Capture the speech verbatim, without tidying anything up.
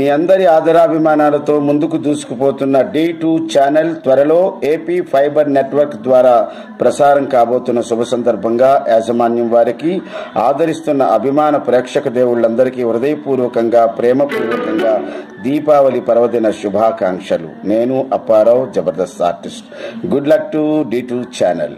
మీ అందరి ఆదరాభిమానాలతో ముందుకు దూసుకుపోతున్న డి టూ ఛానల్ త్వరలో ఏపీ ఫైబర్ నెట్వర్క్ ద్వారా ప్రసారం కాబోతున్న శుభ సందర్భంగా యాజమాన్యం వారికి ఆదరిస్తున్న అభిమాన ప్రేక్షక దేవుళ్ళందరికీ హృదయపూర్వకంగా ప్రేమపూర్వకంగా దీపావళి పర్వదిన శుభాకాంక్షలు. నేను Apparao, Jabardasth artist. Good luck to D two channel.